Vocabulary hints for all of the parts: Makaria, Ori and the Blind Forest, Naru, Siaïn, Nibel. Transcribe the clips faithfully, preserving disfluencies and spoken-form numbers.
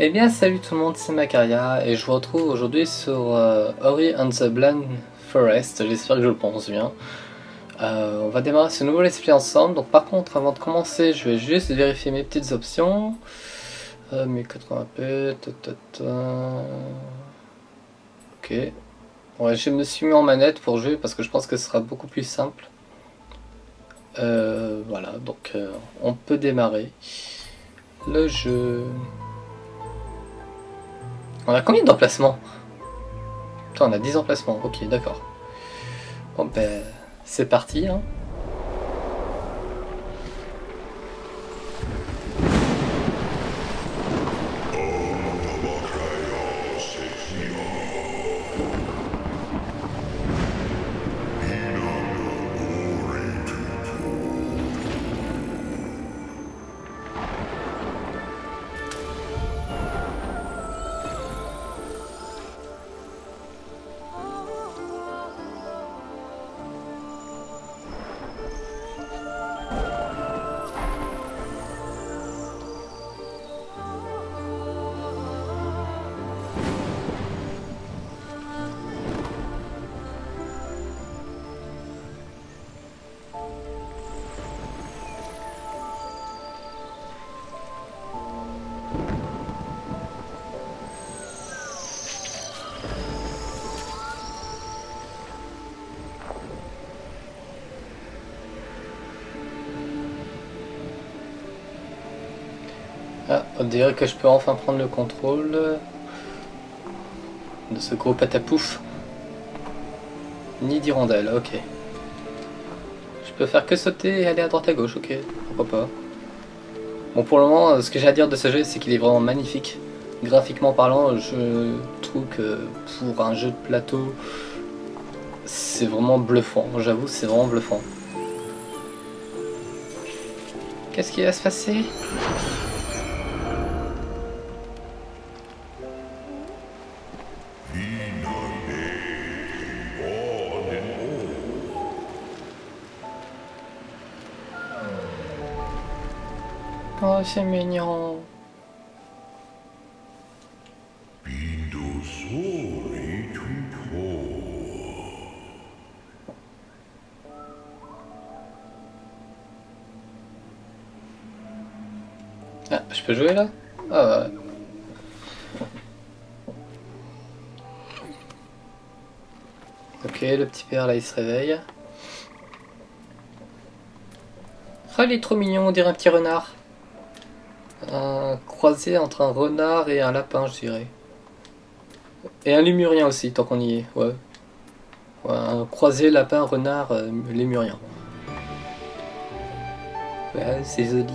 Eh bien salut tout le monde, c'est Makaria et je vous retrouve aujourd'hui sur euh, Ori and the Blind Forest, j'espère que je le prononce bien. Euh, on va démarrer ce nouveau let's play ensemble, donc par contre avant de commencer je vais juste vérifier mes petites options. Euh, mes quatre-vingts p, ok. Ouais, je me suis mis en manette pour jouer parce que je pense que ce sera beaucoup plus simple. Euh, voilà, donc euh, on peut démarrer le jeu. On a combien d'emplacements? Putain, on a dix emplacements, ok, d'accord. Bon ben, c'est parti, hein. Ah, on dirait que je peux enfin prendre le contrôle de ce gros patapouf. Nid d'hirondelle, ok. Je peux faire que sauter et aller à droite à gauche, ok, pourquoi pas. Bon, pour le moment, ce que j'ai à dire de ce jeu, c'est qu'il est vraiment magnifique. Graphiquement parlant, je trouve que pour un jeu de plateau, c'est vraiment bluffant, j'avoue, c'est vraiment bluffant. Qu'est-ce qui va se passer ? Oh, c'est mignon. Ah, je peux jouer là? Ah ouais. Ok, le petit père là il se réveille. Ah, il est trop mignon, on dirait un petit renard. Un croisé entre un renard et un lapin, je dirais. Et un lémurien aussi, tant qu'on y est. Ouais. Ouais, un croisé, lapin, renard, euh, lémurien. Ouais, c'est joli.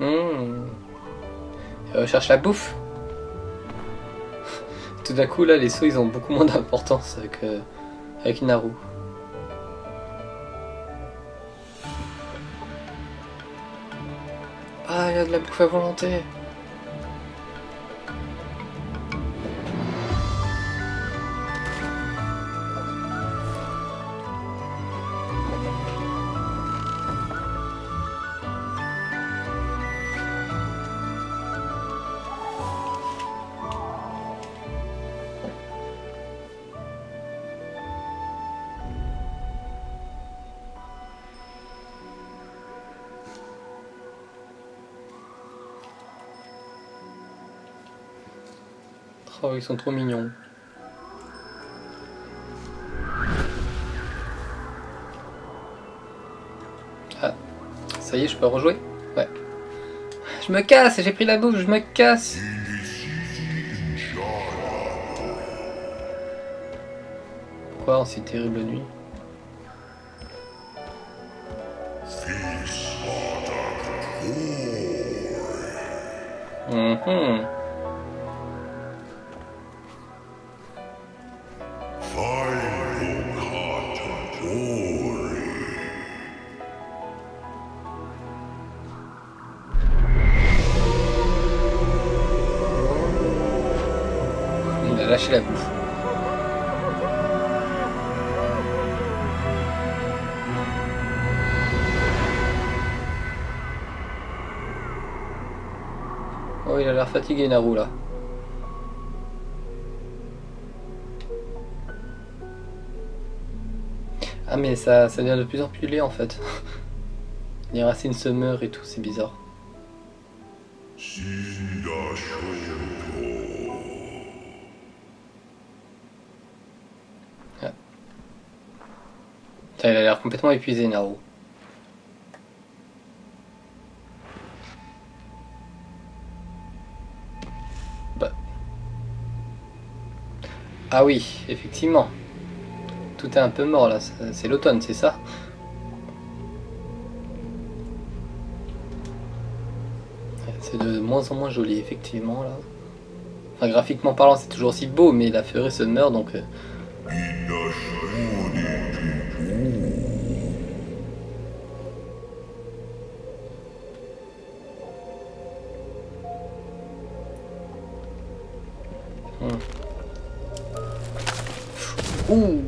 Mmh. Euh, cherche la bouffe. Tout d'un coup là les sauts ils ont beaucoup moins d'importance avec, euh, avec Naru. Ah il y a de la bouffe à volonté. Oh, ils sont trop mignons. Ah, ça y est, je peux rejouer? Ouais. Je me casse, j'ai pris la bouffe, je me casse. Pourquoi en si terrible nuit? Mm-hmm. lâcher la bouffe. Oh, il a l'air fatigué, Naru, là. Ah, mais ça, ça devient de plus en plus laid, en fait. Les racines se meurent et tout, c'est bizarre. Ah. Putain, il a l'air complètement épuisé, Naru. Bah. Ah oui, effectivement. Tout est un peu mort là, c'est l'automne, c'est ça? C'est de moins en moins joli, effectivement, là. Enfin, graphiquement parlant, c'est toujours aussi beau, mais la forêt se meurt, donc... Euh... Hmm. Ouh.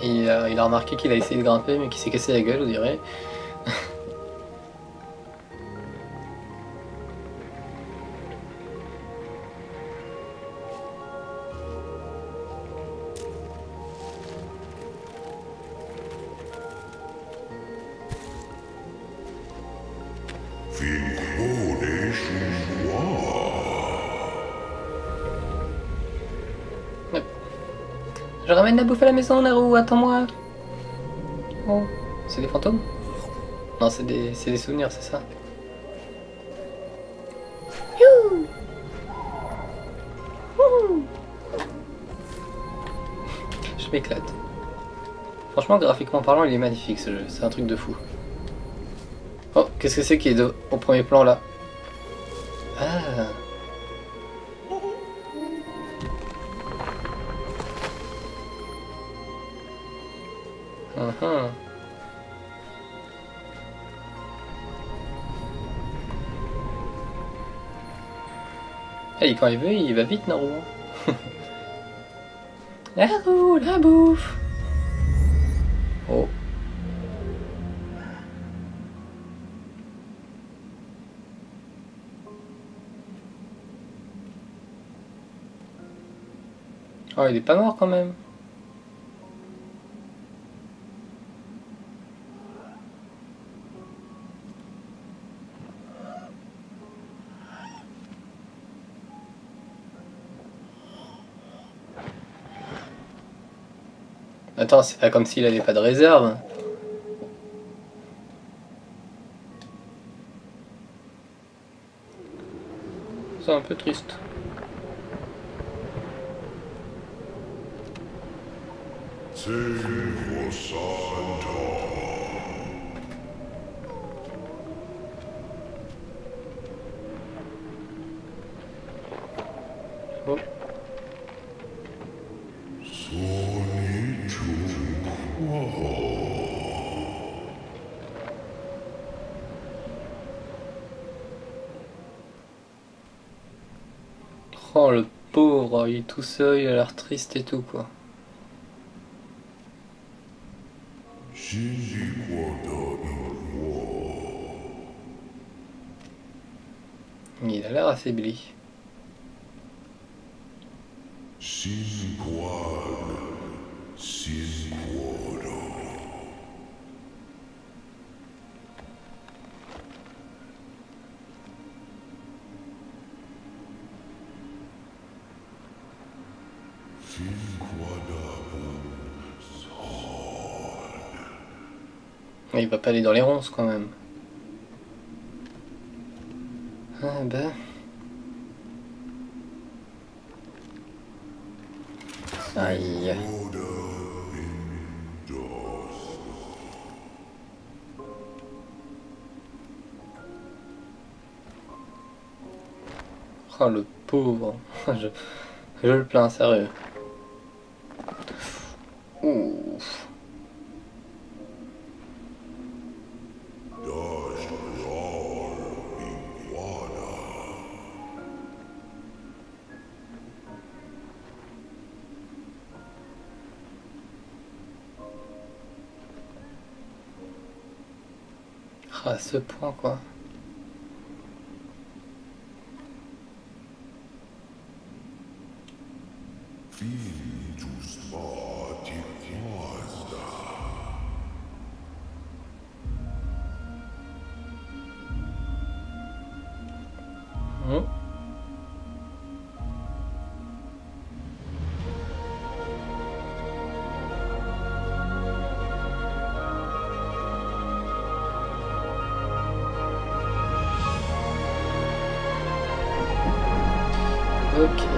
Il a, il a remarqué qu'il a essayé de grimper mais qu'il s'est cassé la gueule, on dirait. Je ramène la bouffe à la maison, Naru, attends-moi. Oh, c'est des fantômes? Non, c'est des, c'est des souvenirs, c'est ça. Youh. Youh. Je m'éclate. Franchement, graphiquement parlant, il est magnifique ce jeu, c'est un truc de fou. Oh, qu'est-ce que c'est qui est de, au premier plan là? Ah. Uh-huh. Hey, quand il veut, il va vite, Naru. Naru, la bouffe. Oh. Oh, il est pas mort quand même. Attends, c'est pas comme s'il avait pas de réserve. C'est un peu triste. Oh. Oh, le pauvre, il est tout seul, il a l'air triste et tout, quoi. Il a l'air affaibli. Il va pas aller dans les ronces quand même. Ah ben... Aïe. Oh le pauvre. je, je le plains, sérieux. Ouf. À ce point quoi. Mmh. Ok.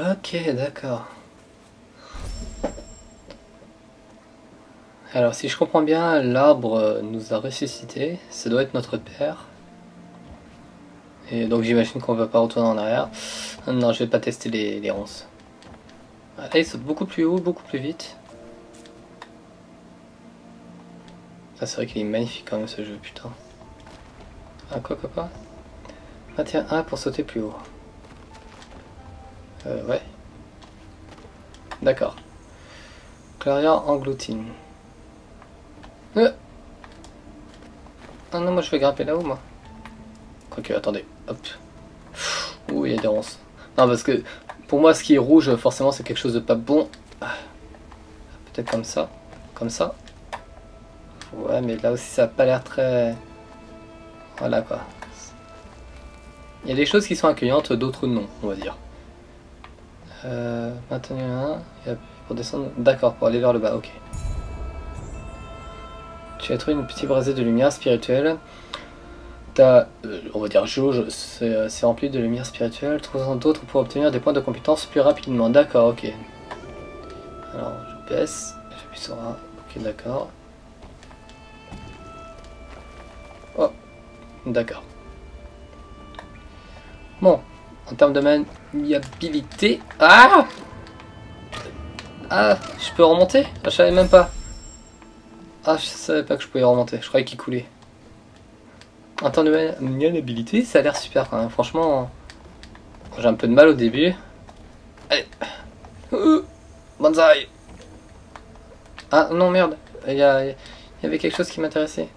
Ok, d'accord. Alors si je comprends bien, l'arbre nous a ressuscité, ça doit être notre père. Et donc j'imagine qu'on va pas retourner en arrière. Non, je vais pas tester les, les ronces. Ah, là, ils sautent beaucoup plus haut, beaucoup plus vite. Ah, c'est vrai qu'il est magnifique quand même ce jeu, putain. Ah quoi quoi quoi Ah tiens, un pour sauter plus haut. Euh ouais. D'accord. Claria engloutine. Euh. Ah non, moi je vais grimper là-haut, moi. Quoique, attendez, hop. Ouh, il y a des ronces. Non, parce que pour moi, ce qui est rouge, forcément, c'est quelque chose de pas bon. Peut-être comme ça. Comme ça. Ouais, mais là aussi, ça a pas l'air très... Voilà, quoi. Il y a des choses qui sont accueillantes, d'autres non, on va dire. Euh, maintenant, il y a pour descendre... D'accord, pour aller vers le bas, ok. Tu as trouvé une petite brasée de lumière spirituelle. T'as, euh, on va dire jauge, c'est rempli de lumière spirituelle. Trouve-en d'autres pour obtenir des points de compétence plus rapidement. D'accord, ok. Alors, je baisse. J'appuie sur A. Ok, d'accord. Oh, d'accord. Bon, en termes de maniabilité... Ah Ah, je peux remonter? Je savais même pas. Ah, je savais pas que je pouvais remonter, je croyais qu'il coulait. En termes de maniabilité, ça a l'air super quand même. Franchement, j'ai un peu de mal au début. Allez. Ouh, banzai. Ah non, merde. Il y, a, il y avait quelque chose qui m'intéressait.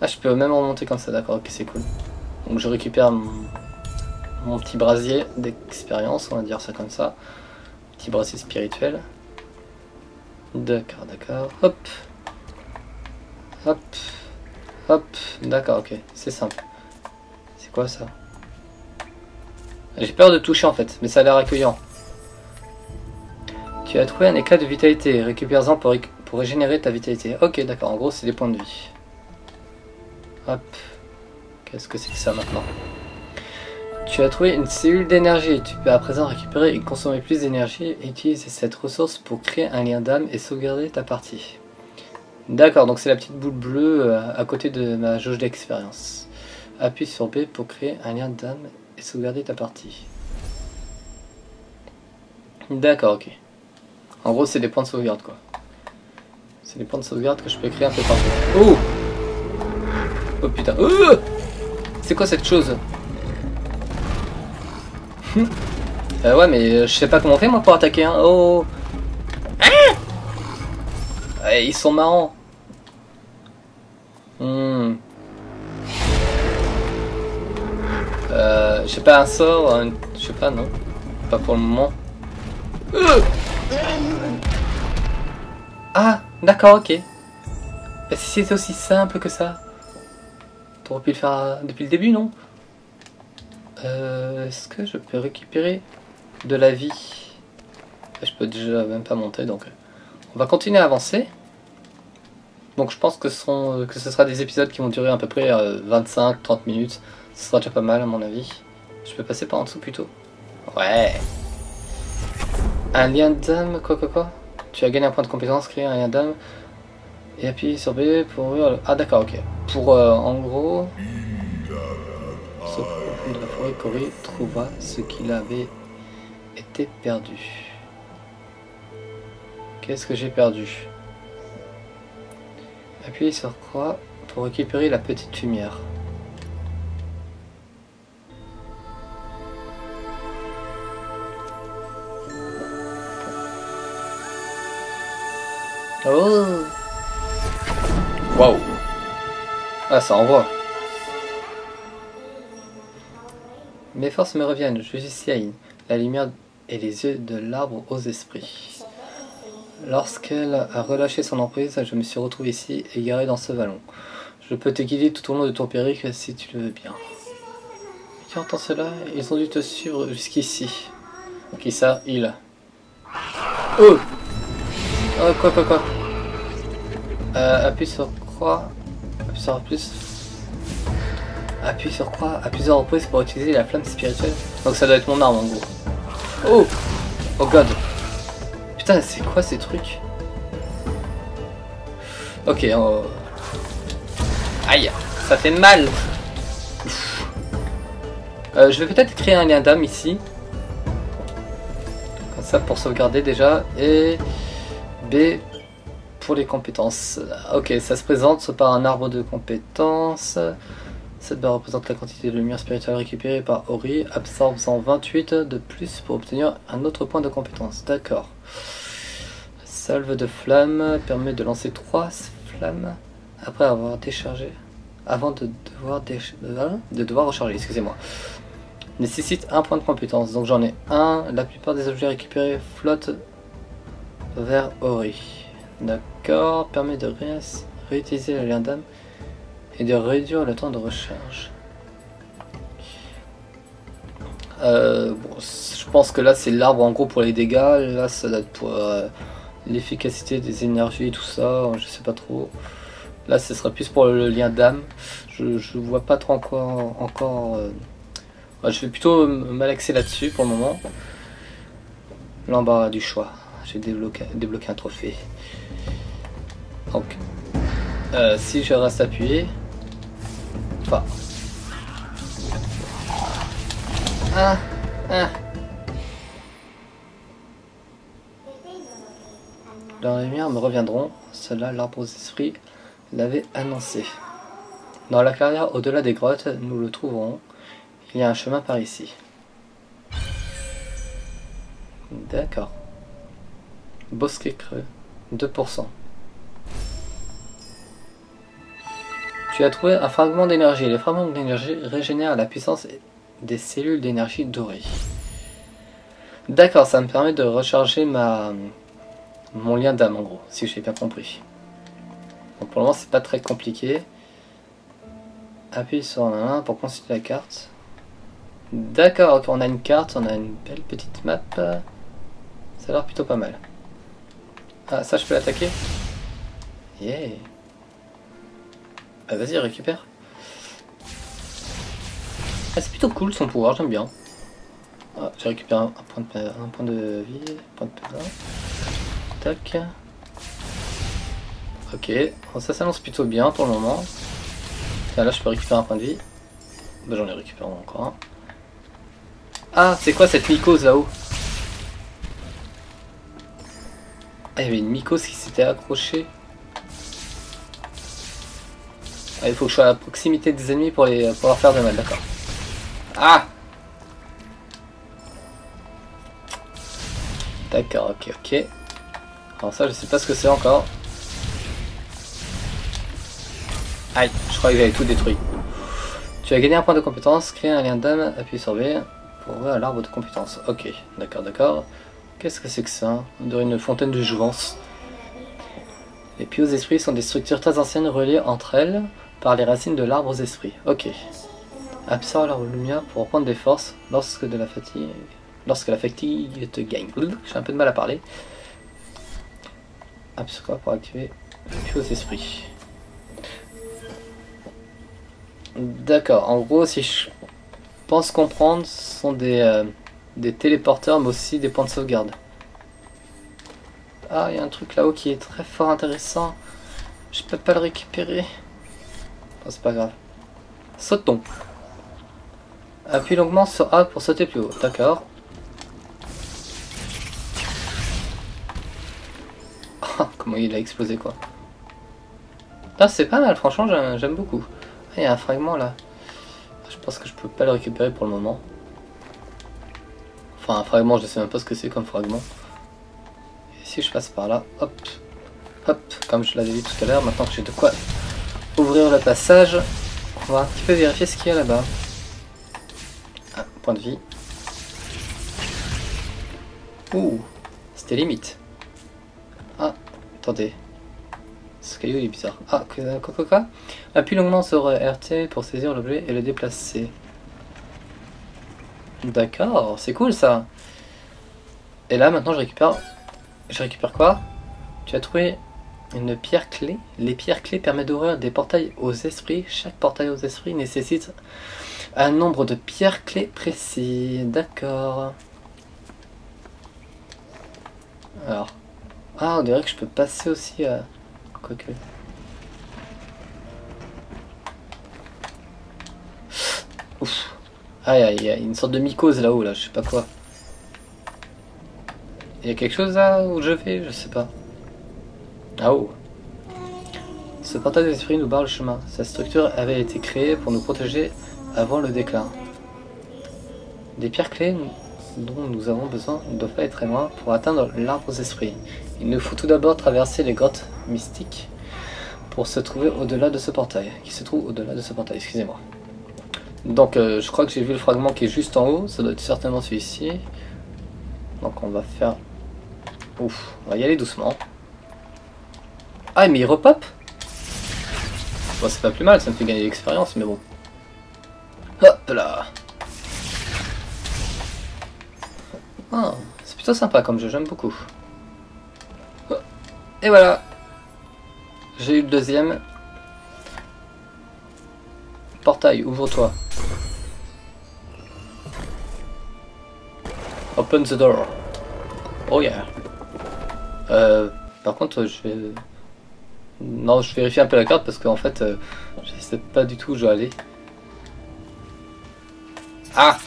Ah, je peux même remonter comme ça, d'accord, ok, c'est cool. Donc je récupère mon, mon petit brasier d'expérience, on va dire ça comme ça. Petit brasier spirituel. D'accord, d'accord, hop. Hop, hop, d'accord, ok, c'est simple. C'est quoi ça? J'ai peur de toucher en fait, mais ça a l'air accueillant. Tu as trouvé un éclat de vitalité, récupère-en pour, ré pour régénérer ta vitalité. Ok, d'accord, en gros c'est des points de vie. Hop, qu'est-ce que c'est que ça maintenant? Tu as trouvé une cellule d'énergie, tu peux à présent récupérer et consommer plus d'énergie. Utilise cette ressource pour créer un lien d'âme et sauvegarder ta partie. D'accord, donc c'est la petite boule bleue à côté de ma jauge d'expérience. Appuie sur B pour créer un lien d'âme et sauvegarder ta partie. D'accord, ok. En gros, c'est des points de sauvegarde, quoi. C'est des points de sauvegarde que je peux créer un peu partout. Oh! Oh putain. Oh, c'est quoi cette chose? euh, Ouais, mais je sais pas comment on fait, moi, pour attaquer, hein. Oh! Ah, ils sont marrants. Hmm. Euh, je sais pas, un sort, un... je sais pas, non, pas pour le moment. Euh Ah, d'accord, ok. Bah, si c'est aussi simple que ça. T'aurais pu le faire depuis le début, non? euh, Est-ce que je peux récupérer de la vie? Je peux déjà même pas monter, donc... On va continuer à avancer. Donc je pense que, son, que ce sera des épisodes qui vont durer à peu près euh, vingt-cinq trente minutes. Ce sera déjà pas mal à mon avis. Je peux passer par en dessous plutôt. Ouais. Un lien d'âme, quoi quoi quoi. Tu as gagné un point de compétence, créer un lien d'âme. Et appuyer sur B pour ouvrir le... Ah d'accord, ok. Pour euh, en gros... Sauf qu'au fond de la forêt, Cory trouva ce qu'il avait été perdu. Qu'est-ce que j'ai perdu? Appuyez sur croix pour récupérer la petite lumière. Oh! Waouh! Ah, ça envoie! Mes forces me reviennent, je suis Siaïn, la lumière et les yeux de l'arbre aux esprits. Lorsqu'elle a relâché son emprise, je me suis retrouvé ici, égaré dans ce vallon. Je peux te guider tout au long de ton périple si tu le veux bien. Qui entend cela? Ils ont dû te suivre jusqu'ici. Qui ça? Il. Oh! Oh, quoi, quoi, quoi? Euh, appuie sur croix. Appuie sur plus. Appuie sur croix à plusieurs reprises pour utiliser la flamme spirituelle. Donc ça doit être mon arme en gros. Oh! Oh god! Putain, c'est quoi ces trucs? Ok, on... Aïe, ça fait mal. euh, Je vais peut-être créer un lien d'âme ici. Comme ça pour sauvegarder déjà. Et B pour les compétences. Ok, ça se présente par un arbre de compétences. Cette barre représente la quantité de lumière spirituelle récupérée par Ori, absorbant vingt-huit de plus pour obtenir un autre point de compétence. D'accord. Salve de flammes permet de lancer trois flammes après avoir déchargé, avant de devoir, déch... de devoir recharger, excusez-moi. Nécessite un point de compétence, donc j'en ai un. La plupart des objets récupérés flottent vers Ori. D'accord, permet de ré réutiliser la lien d'âme et de réduire le temps de recharge. Euh, bon, je pense que là c'est l'arbre en gros pour les dégâts, là ça date pour... Euh, l'efficacité des énergies, tout ça, je sais pas trop. Là, ce serait plus pour le lien d'âme. Je, je vois pas trop encore. encore euh... ouais, je vais plutôt m'alaxer là-dessus pour le moment. L'embarras du choix. J'ai débloqué, débloqué un trophée. Donc, euh, si je reste appuyé. Enfin. Ah, ah. Leurs lumières me reviendront, cela l'arbre aux esprits l'avait annoncé. Dans la carrière au-delà des grottes, nous le trouverons. Il y a un chemin par ici. D'accord. Bosquet creux, deux pour cent. Tu as trouvé un fragment d'énergie. Les fragments d'énergie régénèrent la puissance des cellules d'énergie dorées. D'accord, ça me permet de recharger ma... mon lien d'âme en gros, si j'ai bien compris. Donc pour le moment c'est pas très compliqué. Appuie sur la main pour consulter la carte. D'accord, on a une carte, on a une belle petite map. Ça a l'air plutôt pas mal. Ah, ça je peux l'attaquer? Yeah. Bah vas-y, récupère. Ah, c'est plutôt cool son pouvoir, j'aime bien. Ah, j'ai récupéré un point de, un point de vie, un point de peur. Tac. Ok, bon, ça s'annonce plutôt bien pour le moment. Là, là je peux récupérer un point de vie. Bah, j'en ai récupéré encore un. Ah, c'est quoi cette mycose là-haut? Ah, il y avait une mycose qui s'était accrochée. Ah, il faut que je sois à la proximité des ennemis pour, les, pour leur faire de mal, d'accord. Ah! D'accord, ok, ok. Alors ça, je sais pas ce que c'est encore. Aïe, je crois que j'avais tout détruit. Tu as gagné un point de compétence, créer un lien d'âme, appuyer sur B pour ouvrir l'arbre de compétence. Ok, d'accord, d'accord. Qu'est-ce que c'est que ça? On dirait une fontaine de jouvence. Les pieux aux esprits sont des structures très anciennes reliées entre elles par les racines de l'arbre aux esprits. Ok. Absorbe leur lumière pour reprendre des forces lorsque de la fatigue. Lorsque la fatigue te gagne. J'ai un peu de mal à parler. Absorbe pour activer les pieux aux esprits. D'accord, en gros, si je pense comprendre, ce sont des, euh, des téléporteurs, mais aussi des points de sauvegarde. Ah, il y a un truc là-haut qui est très fort intéressant. Je peux pas le récupérer. Oh, c'est pas grave. Sautons. Appuie longuement sur A pour sauter plus haut. D'accord. Oh, comment il a explosé, quoi. Ah, c'est pas mal, franchement, j'aime beaucoup. Il y a un fragment là. Je pense que je peux pas le récupérer pour le moment. Enfin, un fragment, je sais même pas ce que c'est comme fragment. Et si je passe par là, hop, hop, comme je l'avais dit tout à l'heure, maintenant que j'ai de quoi ouvrir le passage, on va un petit peu vérifier ce qu'il y a là-bas. Ah, point de vie. Ouh, c'était limite. Ah, attendez. Ce caillou est bizarre. Ah, quoi, quoi, quoi? Appuie longuement sur R T pour saisir l'objet et le déplacer. D'accord, c'est cool ça. Et là maintenant je récupère... Je récupère quoi? Tu as trouvé une pierre clé. Les pierres clés permettent d'ouvrir des portails aux esprits. Chaque portail aux esprits nécessite un nombre de pierres clés précis. D'accord. Alors... Ah, on dirait que je peux passer aussi à... Quoique. Ouf. Ah, il y, y a une sorte de mycose là-haut, là, je sais pas quoi. Il y a quelque chose là où je vais, je sais pas. Ah oh. Ce portail des esprits nous barre le chemin. Sa structure avait été créée pour nous protéger avant le déclin. Des pierres clés dont nous avons besoin ne doivent pas être très loin pour atteindre l'arbre aux esprits. Il nous faut tout d'abord traverser les grottes mystiques pour se trouver au-delà de ce portail. Qui se trouve au-delà de ce portail, excusez-moi. Donc euh, je crois que j'ai vu le fragment qui est juste en haut, ça doit être certainement celui-ci. Donc on va faire... Ouf, on va y aller doucement. Ah mais il repop. Bon, c'est pas plus mal, ça me fait gagner de l'expérience, mais bon. Hop là. Ah, c'est plutôt sympa comme jeu, j'aime beaucoup. Et voilà, j'ai eu le deuxième. Portail, ouvre-toi. Open the door. Oh yeah. Euh, par contre, je vais... Non, je vérifie un peu la carte parce qu'en fait, euh, je sais pas du tout où je dois aller. Ah!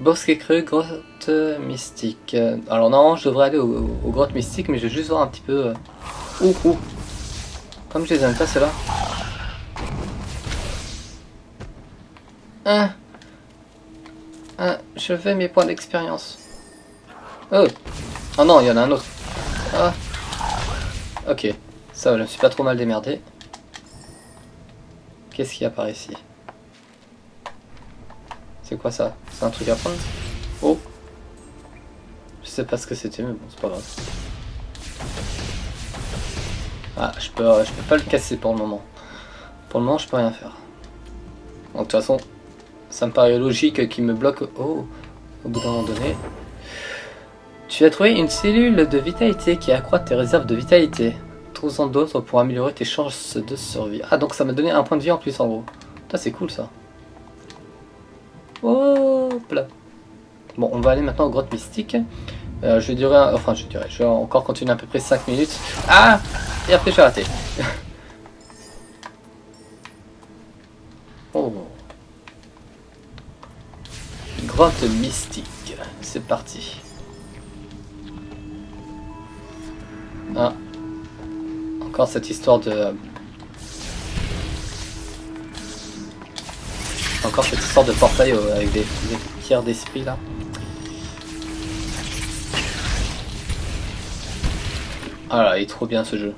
Bosque creux, grotte mystique. Alors non, je devrais aller aux, aux, aux grottes mystiques, mais je vais juste voir un petit peu... Ouh, ouh. Comme je les aime pas, ceux-là. Ah. Ah, je fais mes points d'expérience. Oh. Ah non, il y en a un autre. Ah. Ok. Ça, je me suis pas trop mal démerdé. Qu'est-ce qui apparaît ici ? C'est quoi ça? C'est un truc à prendre? Oh! Je sais pas ce que c'était, mais bon, c'est pas grave. Ah, je peux, je peux pas le casser pour le moment. Pour le moment, je peux rien faire. Donc, de toute façon, ça me paraît logique qu'il me bloque. Oh! Au bout d'un moment donné. Tu as trouvé une cellule de vitalité qui accroît tes réserves de vitalité. Trouve-en d'autres pour améliorer tes chances de survie. Ah, donc ça m'a donné un point de vie en plus, en gros. Putain, c'est cool ça. Hop là. Bon, on va aller maintenant aux grottes mystiques. Euh, je dirais, enfin je dirais, je vais encore continuer à peu près cinq minutes. Ah. Et après je vais rater. Oh. Grotte mystique. C'est parti. Ah. Encore cette histoire de... Encore cette sorte de portail avec des, des pierres d'esprit là. Ah là, il est trop bien ce jeu.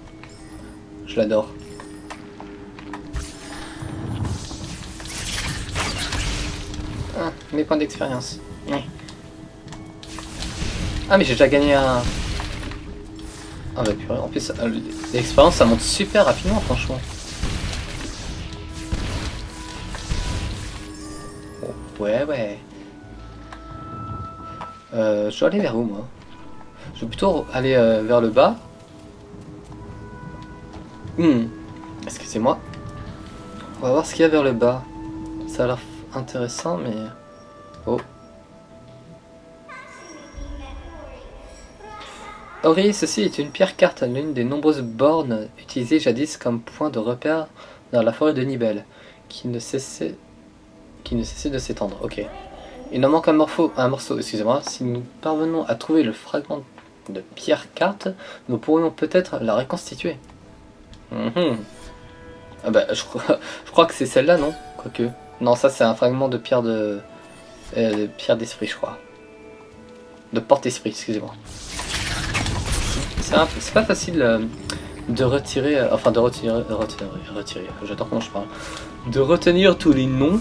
Je l'adore. Ah, mes points d'expérience. Ah mais j'ai déjà gagné un, Ah bah purée, en plus l'expérience ça monte super rapidement franchement. Oh, ouais ouais. Euh, je dois aller vers où moi? Je vais plutôt aller euh, vers le bas. Hmm. Excusez-moi. On va voir ce qu'il y a vers le bas. Ça a l'air intéressant mais... Oh. Ori, ceci est une pierre carte, l'une des nombreuses bornes utilisées jadis comme point de repère dans la forêt de Nibel, qui ne cessait, qui ne cessait de s'étendre. Ok. Il nous manque un, morpho, un morceau, excusez-moi. Si nous parvenons à trouver le fragment de pierre carte, nous pourrions peut-être la reconstituer. Mm-hmm. Ah bah, je, je crois que c'est celle-là, non? Quoique. Non, ça c'est un fragment de pierre de... Euh, de pierre d'esprit, je crois. De porte-esprit, excusez-moi. C'est pas facile euh, de retirer, euh, enfin de retirer, retirer, retirer, j'adore comment je parle, de retenir tous les noms.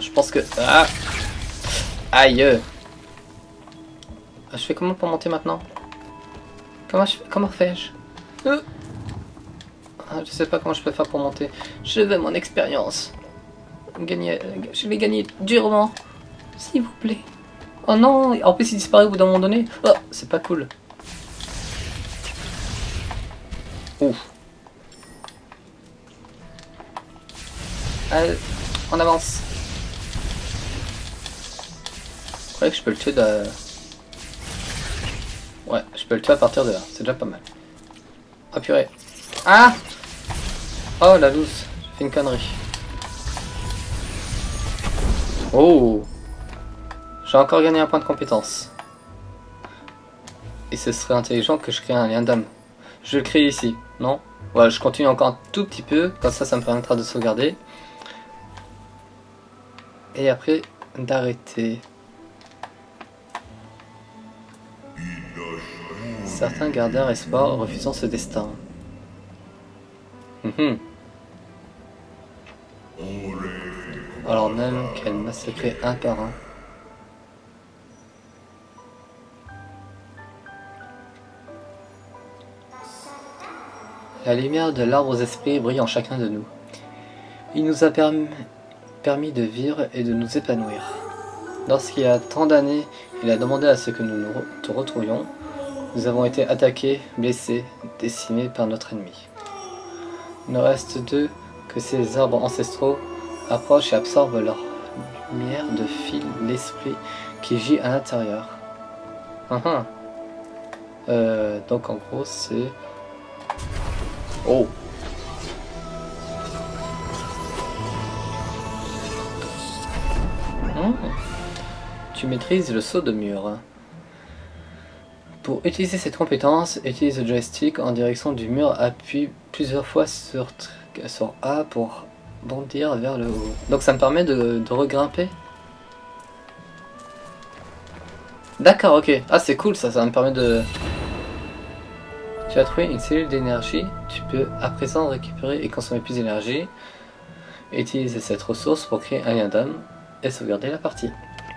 Je pense que... Ah. Aïe. Je fais comment pour monter maintenant? Comment je comment fais-je? euh. ah, Je sais pas comment je peux faire pour monter. Je veux mon expérience. Gagner, je vais gagner durement. S'il vous plaît. Oh non, en plus il disparaît au bout d'un moment donné. Oh, c'est pas cool. Ouf. Allez, on avance. Je croyais que je peux le tuer de... Ouais, je peux le tuer à partir de là. C'est déjà pas mal. Ah purée. Ah. Oh la loose. J'ai fait une connerie. Oh. J'ai encore gagné un point de compétence. Et ce serait intelligent que je crée un lien d'âme. Je le crée ici, non? Voilà, je continue encore un tout petit peu. Comme ça, ça me permettra de sauvegarder. Et après, d'arrêter. Certains gardèrent espoir en refusant ce destin. Mmh. Alors même qu'elle massacrait un par un. La lumière de l'arbre aux esprits brille en chacun de nous. Il nous a permis, permis de vivre et de nous épanouir. Lorsqu'il y a tant d'années, il a demandé à ce que nous nous te retrouvions. Nous avons été attaqués, blessés, décimés par notre ennemi. Il ne reste d'eux que ces arbres ancestraux approchent et absorbent leur lumière de fil, l'esprit qui gît à l'intérieur. Hum hum. Euh, donc en gros, c'est... Oh. Mmh. Tu maîtrises le saut de mur. Pour utiliser cette compétence, utilise le joystick en direction du mur, appuie plusieurs fois sur, sur A pour bondir vers le haut. Donc ça me permet de, de regrimper. D'accord, ok. Ah c'est cool ça, ça me permet de... Tu as trouvé une cellule d'énergie, tu peux à présent récupérer et consommer plus d'énergie. Utiliser cette ressource pour créer un lien d'âme et sauvegarder la partie.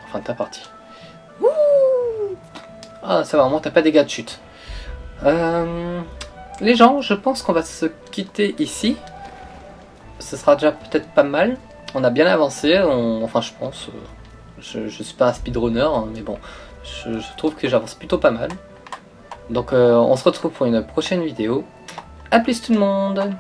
Enfin ta partie. Wouh. Ah ça va, vraiment t'as pas des dégâts de chute. Euh, les gens, je pense qu'on va se quitter ici. Ce sera déjà peut-être pas mal. On a bien avancé, on, enfin je pense. Je, je suis pas un speedrunner, hein, mais bon. Je, je trouve que j'avance plutôt pas mal. Donc euh, on se retrouve pour une prochaine vidéo. A plus tout le monde!